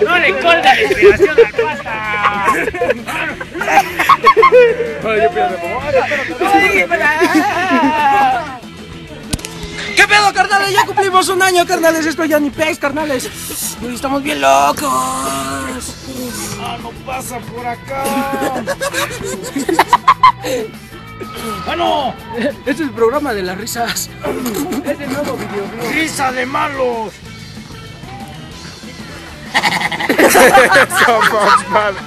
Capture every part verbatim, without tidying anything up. No le colga la inspiración al pasta. ¿Qué pedo, carnales? Ya cumplimos un año, carnales. Esto es Yanni Pez, carnales. Uy, estamos bien locos. Ah, no pasa por acá. ¡Ah, no! Este es el programa de las risas. Es el nuevo videoblog. ¡Risa de malos! Somos malos.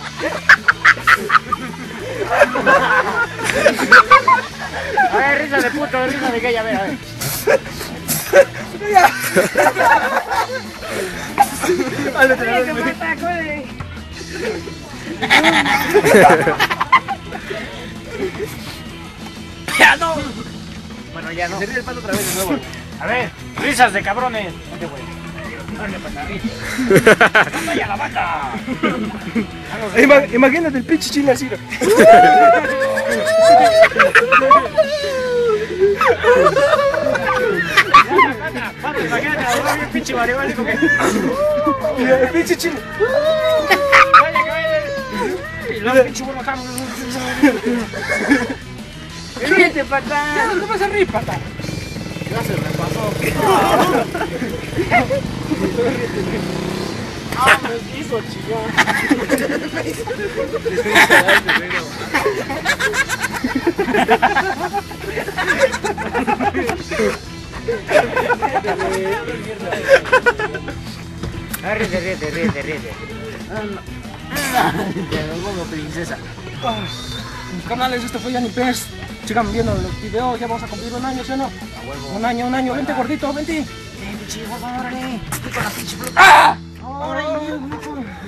A ver, risa de puto, risa de gay, a ver, a ver. ¡Ya no! Bueno, ya no. Se ríe el palo otra vez de nuevo. A ver, risas de cabrones. ¿Dónde, güey? ¡Vaya la vaca! Imagínate el pinche chino así. Imagínate, el pinche marihuana con que... El pinche chino. Vaya, que vaya. Y luego pinche bueno acá. ¡Vete, pata! ¿Dónde vas a reír, pata? Ya se me pasó. ¡Ah, me hizo chingón! ¡Me hizo chingón! ¡Ríete, ríete, ríete, ríete! ¡Te lo pongo, princesa! Canales, esto fue Yanni Pez. Sigan viendo los videos, ya vamos a cumplir un año, ¿sí o no? Un año, un año, vente gordito, vente.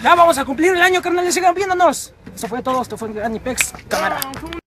Ya vamos a cumplir el año, carnales, sigan viéndonos. Eso fue todo, esto fue Yanni Pez, cámara.